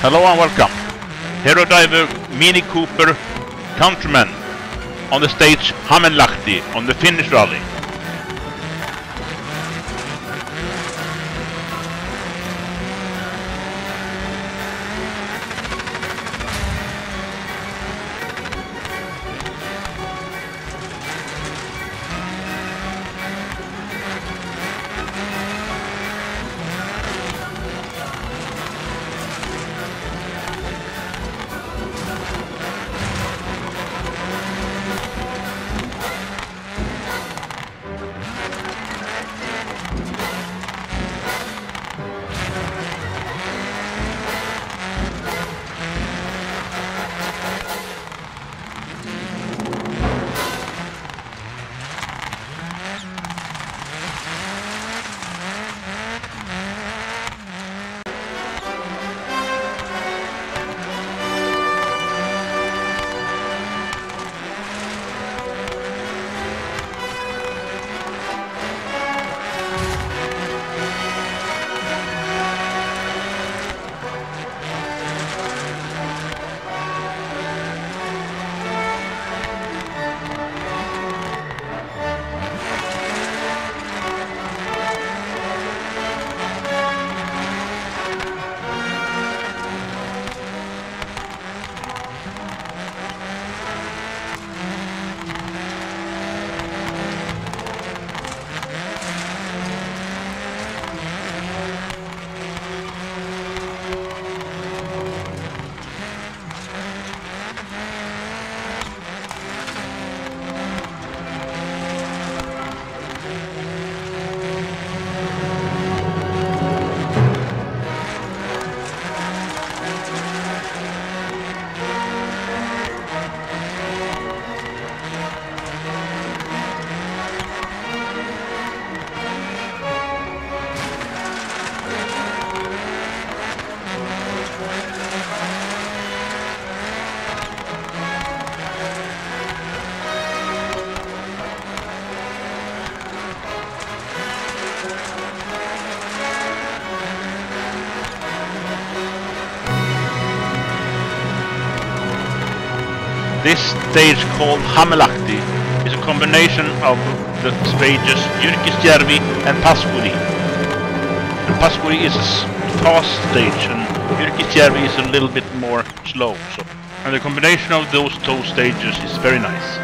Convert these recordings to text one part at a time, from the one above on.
Hello and welcome. Hero Driver, Mini Cooper, Countryman on the stage Hämeenlahti on the Finnish rally. This stage called Hämeenlahti is a combination of the stages Yurkistjärvi and Paskuri. And Paskuri is a fast stage and Yurkistjärvi is a little bit more slow. So. And the combination of those two stages is very nice.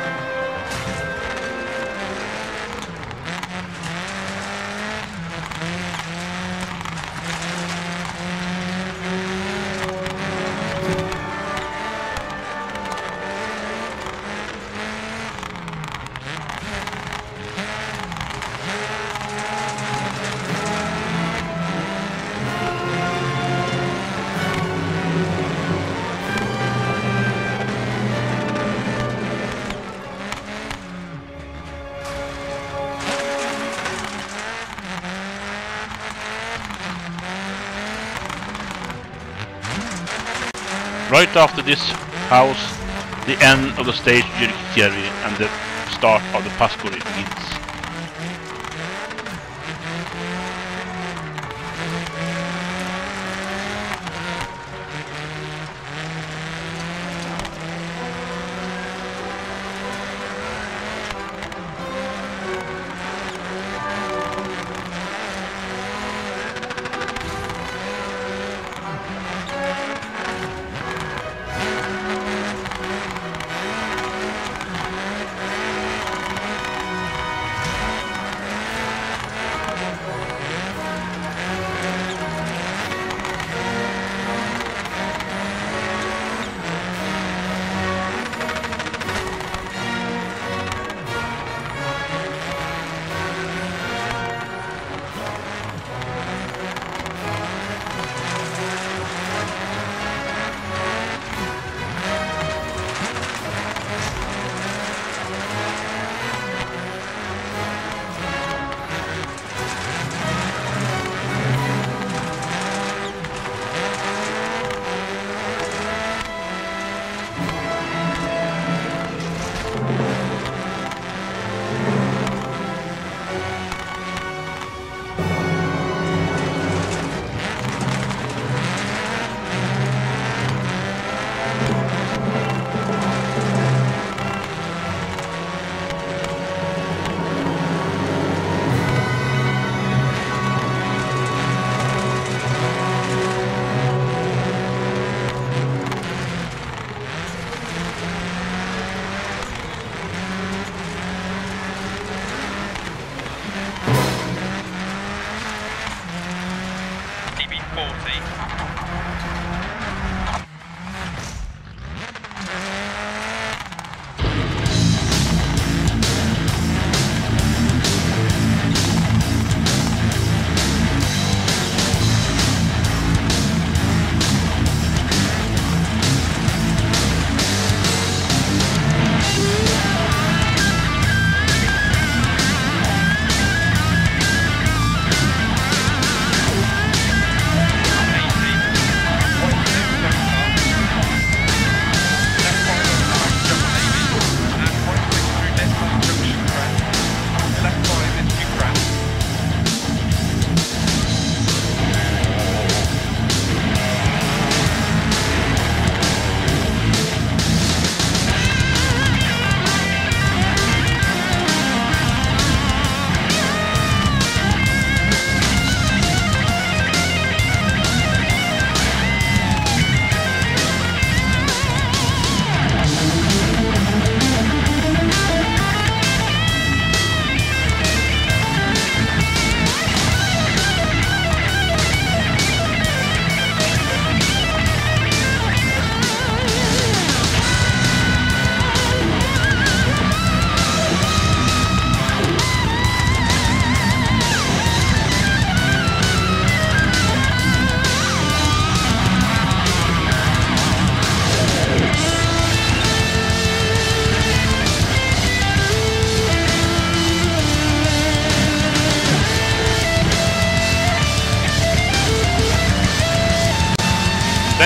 Right after this house, the end of the stage Jirikiri and the start of the Paskuri begins.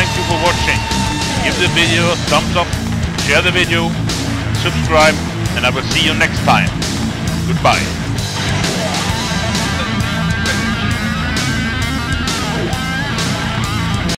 Thank you for watching. Give the video a thumbs up, share the video, subscribe, and I will see you next time. Goodbye.